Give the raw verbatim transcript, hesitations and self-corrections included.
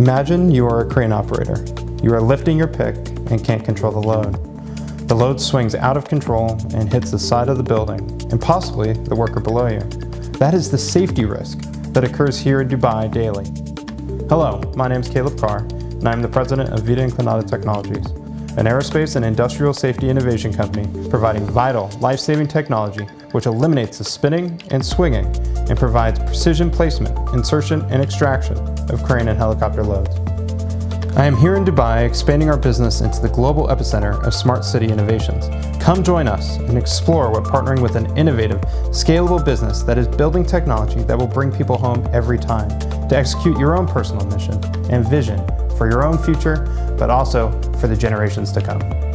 Imagine you are a crane operator. You are lifting your pick and can't control the load. The load swings out of control and hits the side of the building, and possibly the worker below you. That is the safety risk that occurs here in Dubai daily. Hello, my name is Caleb Carr, and I am the president of Vita Inclinata Technologies, an aerospace and industrial safety innovation company providing vital, life-saving technology which eliminates the spinning and swinging and provides precision placement, insertion, and extraction of crane and helicopter loads. I am here in Dubai expanding our business into the global epicenter of smart city innovations. Come join us and explore what partnering with an innovative, scalable business that is building technology that will bring people home every time to execute your own personal mission and vision for your own future, but also for the generations to come.